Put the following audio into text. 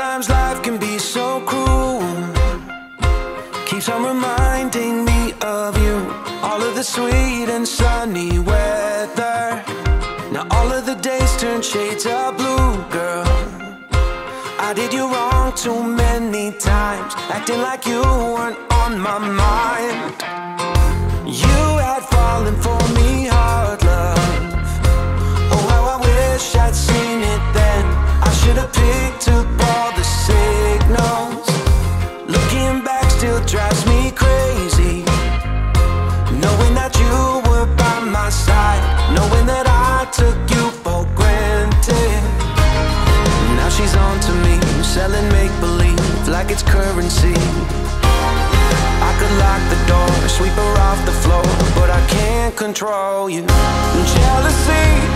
Sometimes life can be so cruel. Keeps on reminding me of you. All of the sweet and sunny weather, now all of the days turn shades of blue. Girl, I did you wrong too many times, acting like you weren't on my mind. You had fallen for me hard, love. Oh, how I wish I'd seen it then. I should have picked up all the signals. Looking back still drives me crazy, knowing that you were by my side, knowing that I took you for granted. Now she's on to me, selling make-believe like it's currency. I could lock the door, sweep her off the floor, but I can't control you. Jealousy